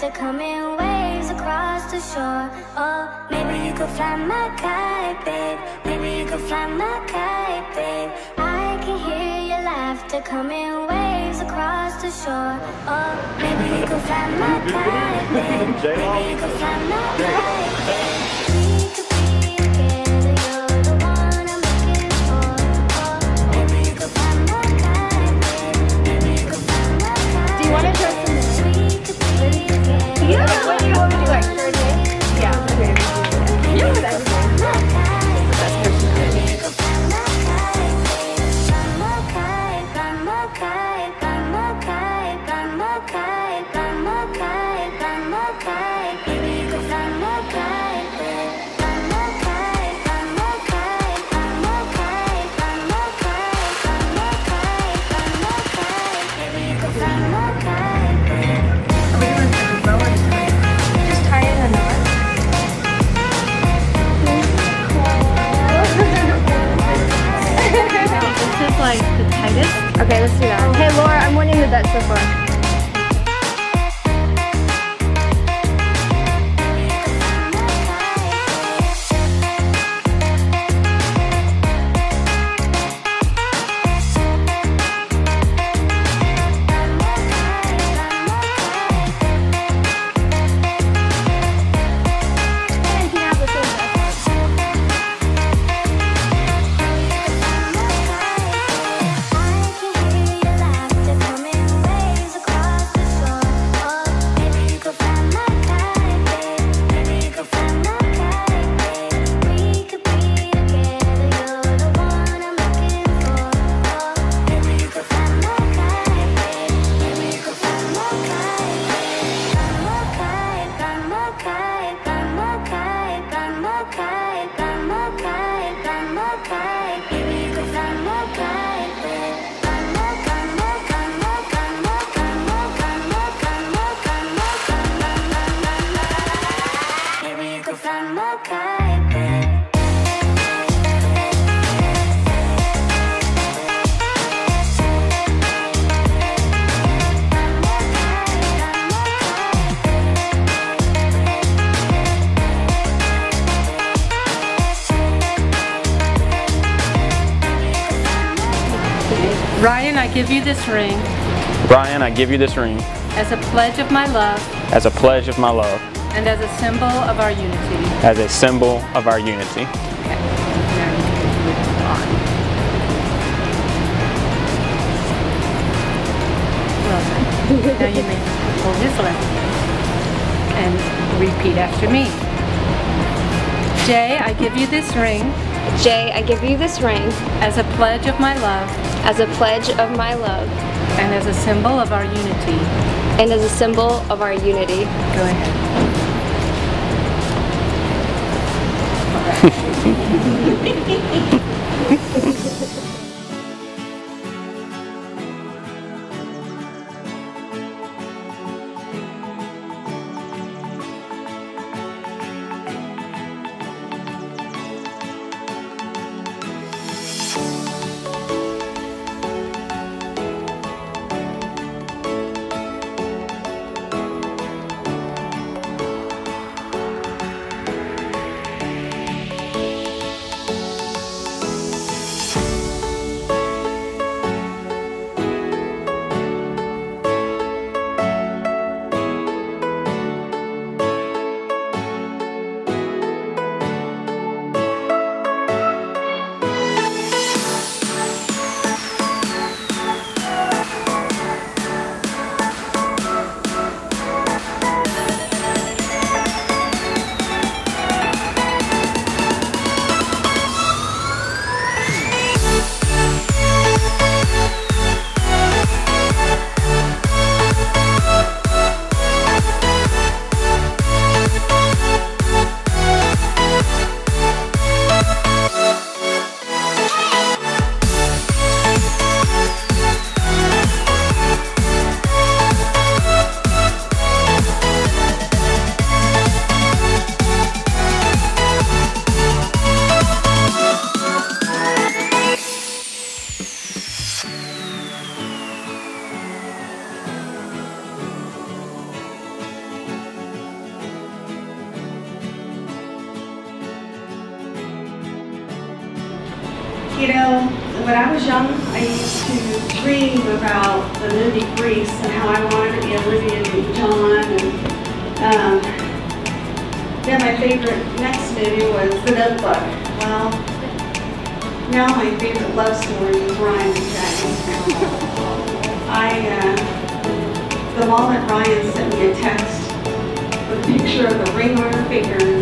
They're coming waves across the shore. Oh, maybe you could fly my kite, babe. Maybe you could fly my kite, babe. I can hear your laughter coming waves across the shore. Oh, maybe you could fly my kite, babe. Maybe you could fly my kite, babe. Okay, let's do that. Hey, Laura, I'm winning with that so far. Ryan, I give you this ring. Ryan, I give you this ring. As a pledge of my love. As a pledge of my love. And as a symbol of our unity. As a symbol of our unity. Okay. Now you can move on. Well done. Now you may hold his left and repeat after me. Jay, I give you this ring. Jay, I give you this ring. As a pledge of my love. As a pledge of my love. And as a symbol of our unity. And as a symbol of our unity. Go ahead. All right. You know, when I was young, I used to dream about the movie Grease and how I wanted to be Olivia Newton-John. And then my favorite next movie was The Notebook. Well, now my favorite love story is Ryan and Jackie. The mom at Ryan sent me a text with a picture of the ring on her finger.